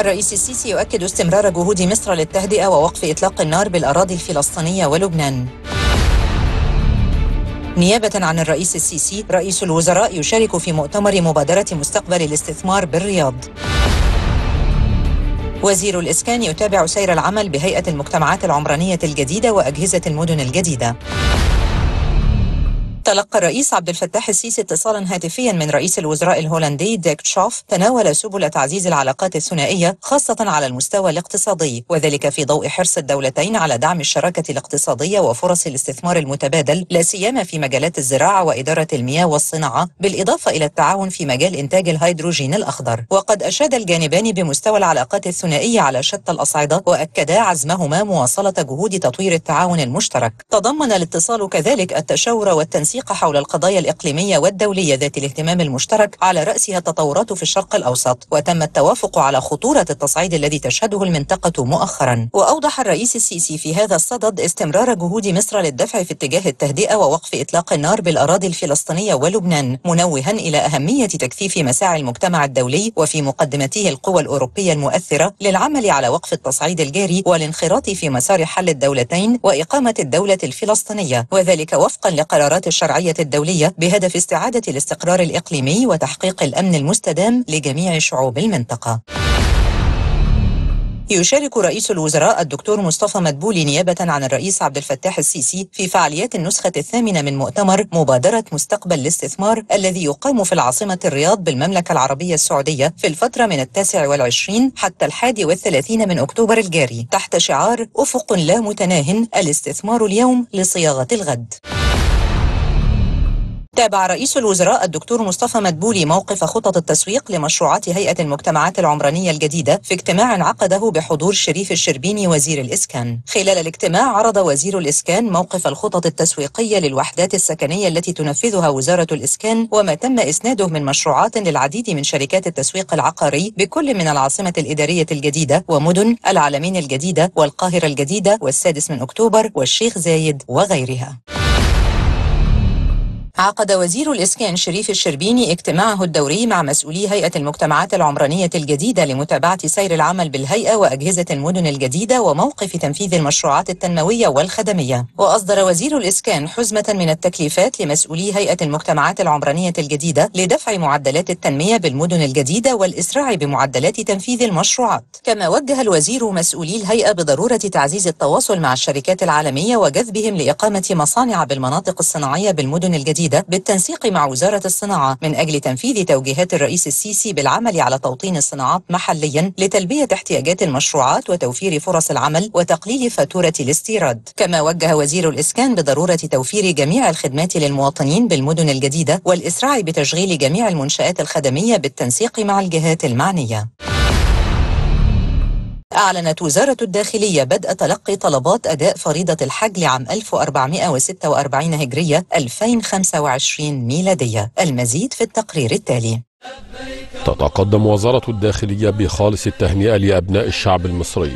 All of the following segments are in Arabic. الرئيس السيسي يؤكد استمرار جهود مصر للتهدئة ووقف إطلاق النار بالأراضي الفلسطينية ولبنان. نيابة عن الرئيس السيسي، رئيس الوزراء يشارك في مؤتمر مبادرة مستقبل الاستثمار بالرياض. وزير الإسكان يتابع سير العمل بهيئة المجتمعات العمرانية الجديدة وأجهزة المدن الجديدة. تلقى الرئيس عبد الفتاح السيسي اتصالا هاتفيا من رئيس الوزراء الهولندي ديك تشوف تناول سبل تعزيز العلاقات الثنائية خاصة على المستوى الاقتصادي، وذلك في ضوء حرص الدولتين على دعم الشراكة الاقتصادية وفرص الاستثمار المتبادل، لا سيما في مجالات الزراعة وإدارة المياه والصناعة، بالإضافة إلى التعاون في مجال إنتاج الهيدروجين الأخضر. وقد أشاد الجانبان بمستوى العلاقات الثنائية على شتى الأصعدة، وأكدا عزمهما مواصلة جهود تطوير التعاون المشترك. تضمن الاتصال كذلك التشاور والتنسيق حول القضايا الإقليمية والدولية ذات الاهتمام المشترك، على رأسها التطورات في الشرق الأوسط، وتم التوافق على خطورة التصعيد الذي تشهده المنطقة مؤخرا. وأوضح الرئيس السيسي في هذا الصدد استمرار جهود مصر للدفع في اتجاه التهدئة ووقف إطلاق النار بالأراضي الفلسطينية ولبنان، منوها إلى أهمية تكثيف مساعي المجتمع الدولي وفي مقدمته القوى الأوروبية المؤثرة للعمل على وقف التصعيد الجاري والانخراط في مسار حل الدولتين وإقامة الدولة الفلسطينية، وذلك وفقا لقرارات الشرعية الدولية بهدف استعادة الاستقرار الإقليمي وتحقيق الأمن المستدام لجميع شعوب المنطقة. يشارك رئيس الوزراء الدكتور مصطفى مدبولي نيابة عن الرئيس عبد الفتاح السيسي في فعاليات النسخة الثامنة من مؤتمر مبادرة مستقبل الاستثمار الذي يقام في العاصمة الرياض بالمملكة العربية السعودية في الفترة من 29 حتى 31 من أكتوبر الجاري، تحت شعار أفق لا متناهٍ، الاستثمار اليوم لصياغة الغد. تابع رئيس الوزراء الدكتور مصطفى مدبولي موقف خطط التسويق لمشروعات هيئة المجتمعات العمرانية الجديدة في اجتماع عقده بحضور شريف الشربيني وزير الإسكان. خلال الاجتماع عرض وزير الإسكان موقف الخطط التسويقية للوحدات السكنية التي تنفذها وزارة الإسكان، وما تم إسناده من مشروعات للعديد من شركات التسويق العقاري بكل من العاصمة الإدارية الجديدة ومدن العالمين الجديدة والقاهرة الجديدة والسادس من أكتوبر والشيخ زايد وغيرها. عقد وزير الإسكان شريف الشربيني اجتماعه الدوري مع مسؤولي هيئة المجتمعات العمرانية الجديدة لمتابعة سير العمل بالهيئة وأجهزة المدن الجديدة وموقف تنفيذ المشروعات التنموية والخدمية. وأصدر وزير الإسكان حزمة من التكليفات لمسؤولي هيئة المجتمعات العمرانية الجديدة لدفع معدلات التنمية بالمدن الجديدة والإسراع بمعدلات تنفيذ المشروعات. كما وجه الوزير مسؤولي الهيئة بضرورة تعزيز التواصل مع الشركات العالمية وجذبهم لإقامة مصانع بالمناطق الصناعية بالمدن الجديدة بالتنسيق مع وزارة الصناعة من أجل تنفيذ توجيهات الرئيس السيسي بالعمل على توطين الصناعات محليا لتلبية احتياجات المشروعات وتوفير فرص العمل وتقليل فاتورة الاستيراد. كما وجه وزير الإسكان بضرورة توفير جميع الخدمات للمواطنين بالمدن الجديدة والإسراع بتشغيل جميع المنشآت الخدمية بالتنسيق مع الجهات المعنية. أعلنت وزارة الداخلية بدء تلقي طلبات أداء فريضة الحج لعام 1446 هجرية 2025 ميلادية. المزيد في التقرير التالي. تتقدم وزارة الداخلية بخالص التهنئة لأبناء الشعب المصري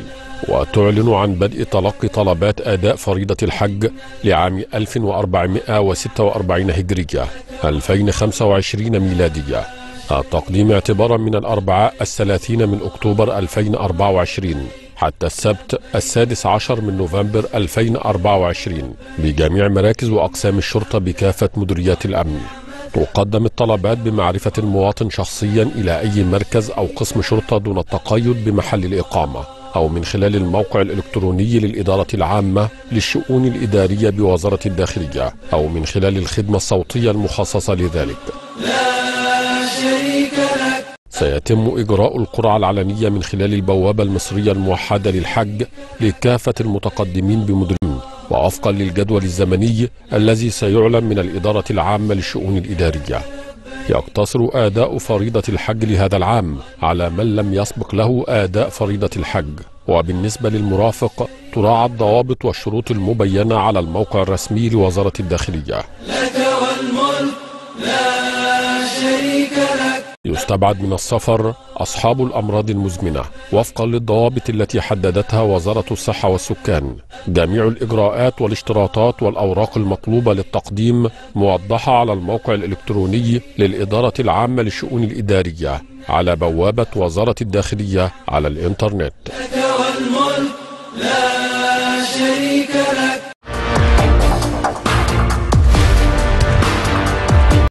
وتعلن عن بدء تلقي طلبات أداء فريضة الحج لعام 1446 هجرية 2025 ميلادية، التقديم اعتبارا من الأربعاء 30 من أكتوبر 2024 حتى السبت 16 من نوفمبر 2024 بجميع مراكز وأقسام الشرطة بكافة مديريات الأمن. تقدم الطلبات بمعرفة المواطن شخصيا إلى أي مركز أو قسم شرطة دون التقيد بمحل الإقامة، أو من خلال الموقع الإلكتروني للإدارة العامة للشؤون الإدارية بوزارة الداخلية، أو من خلال الخدمة الصوتية المخصصة لذلك. سيتم إجراء القرعة العلنية من خلال البوابة المصرية الموحدة للحج لكافة المتقدمين بمدن، ووفقا للجدول الزمني الذي سيعلن من الإدارة العامة للشؤون الإدارية. يقتصر آداء فريضة الحج لهذا العام على من لم يسبق له آداء فريضة الحج، وبالنسبة للمرافق تراعى الضوابط والشروط المبينة على الموقع الرسمي لوزارة الداخلية. المستبعد من السفر أصحاب الأمراض المزمنة وفقا للضوابط التي حددتها وزارة الصحة والسكان. جميع الإجراءات والاشتراطات والأوراق المطلوبة للتقديم موضحة على الموقع الإلكتروني للإدارة العامة للشؤون الإدارية على بوابة وزارة الداخلية على الإنترنت.